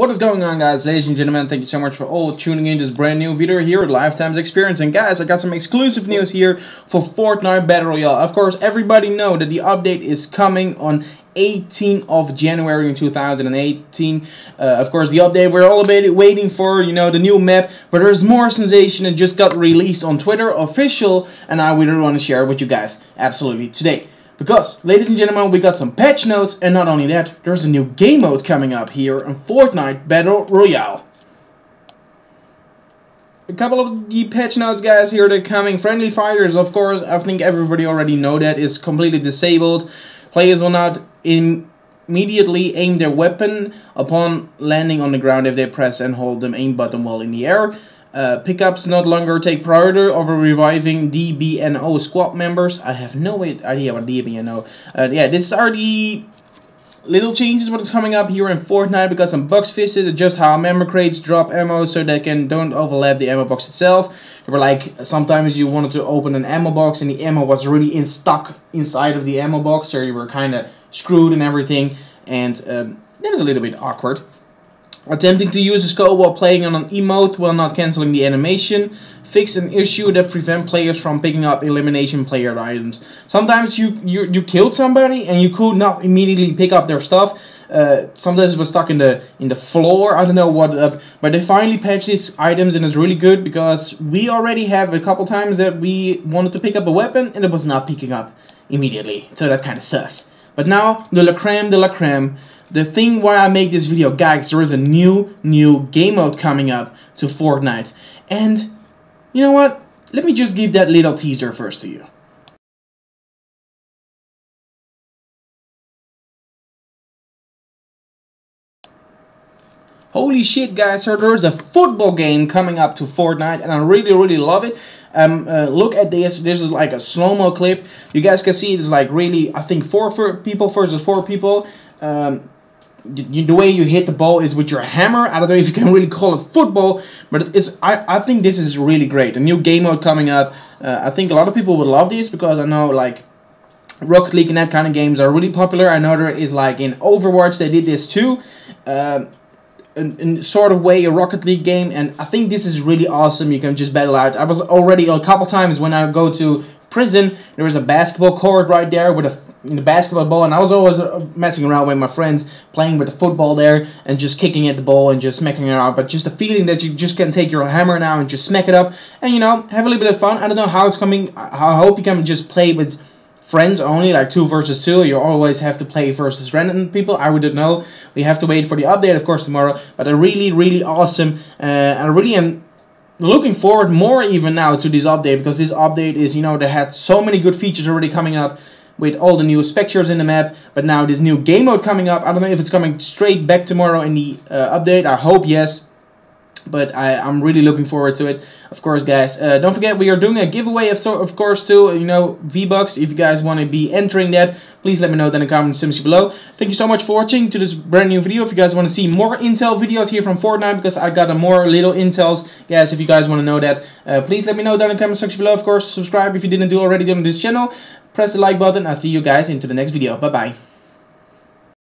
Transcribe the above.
What is going on, guys? Ladies and gentlemen, thank you so much for all tuning in to this brand new video here at Lifetime's Experience. And guys, I got some exclusive news here for Fortnite Battle Royale. Of course, everybody know that the update is coming on 18th of January in 2018. Of course, the update we're all waiting for, you know, the new map. But there's more sensation that just got released on Twitter official, and I really want to share it with you guys absolutely today. Because, ladies and gentlemen, we got some patch notes, and not only that, there's a new game mode coming up here on Fortnite Battle Royale. A couple of the patch notes, guys, here they're coming. Friendly fires, of course, I think everybody already know that, is completely disabled. Players will not immediately aim their weapon upon landing on the ground if they press and hold the aim button while in the air. Pickups not longer take priority over reviving DBNO squad members. I have no idea what DBNO. Yeah, these are the little changes what's coming up here in Fortnite. We got some bugs fixes, adjust how ammo crates drop ammo so they don't overlap the ammo box itself. They were like, sometimes you wanted to open an ammo box and the ammo was really stuck inside of the ammo box, so you were kind of screwed and everything, and that was a little bit awkward. Attempting to use the scope while playing on an emote while not cancelling the animation. Fix an issue that prevents players from picking up elimination player items. Sometimes you killed somebody and you could not immediately pick up their stuff. Sometimes it was stuck in the floor. I don't know what up, but they finally patched these items, and it's really good because we already have a couple times that we wanted to pick up a weapon and it was not picking up immediately. So that kind of sucks. But now, de la creme, the thing why I make this video, guys, there is a new game mode coming up to Fortnite. And, you know what, let me just give that little teaser first to you. Holy shit, guys, so there is a football game coming up to Fortnite, and I really love it. Look at this. This is like a slow-mo clip. You guys can see it's like really, I think, four people versus four people. The way you hit the ball is with your hammer. I don't know if you can really call it football, but it is, I think this is really great. A new game mode coming up. I think a lot of people would love this because I know, like, Rocket League and that kind of games are really popular. I know there is, like, in Overwatch, they did this too. In sort of way, a Rocket League game, and I think this is really awesome. You can just battle out. I was already a couple times when I go to prison, there was a basketball court right there with the basketball ball, and I was always messing around with my friends, playing with the football there, and just kicking at the ball and just smacking it out. But just the feeling that you just can take your hammer now and just smack it up, and you know, have a little bit of fun. I don't know how it's coming. I hope you can just play with friends only, like 2 versus 2. You always have to play versus random people. I wouldn't know. We have to wait for the update, of course, tomorrow. But they're really awesome. I really am looking forward more even now to this update, because this update is, you know, they had so many good features already coming up with all the new spectators in the map. But now this new game mode coming up. I don't know if it's coming straight back tomorrow in the update. I hope yes. But I'm really looking forward to it. Of course, guys, don't forget, we are doing a giveaway, of course, too. You know, V-Bucks, if you guys want to be entering that, please let me know down in the comments section below. Thank you so much for watching to this brand new video. If you guys want to see more intel videos here from Fortnite, because I got a more little intels, guys, if you guys want to know that, please let me know down in the comments section below. Of course, subscribe if you didn't do already on this channel. Press the like button. I'll see you guys into the next video. Bye-bye.